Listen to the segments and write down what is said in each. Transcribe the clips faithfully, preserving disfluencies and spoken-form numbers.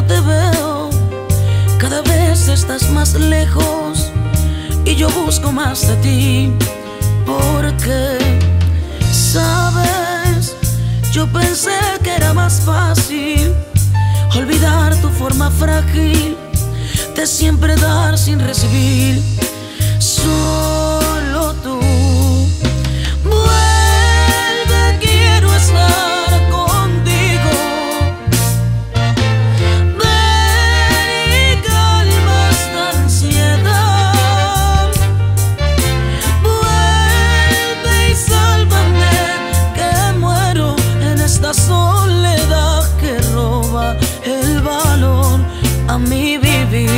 no te veo, cada vez estás más lejos y yo busco más de ti, porque sabes, yo pensé que era más fácil olvidar tu forma frágil de siempre dar sin recibir. Solo tú. Vuelve, quiero estar contigo. Ven y calma esta ansiedad. Vuelve y sálvame, que muero en esta soledad que roba el valor a mi vivir.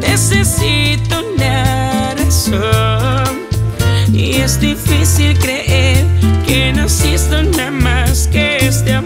Necesito una razón y es difícil creer que no existe nada más que este amor.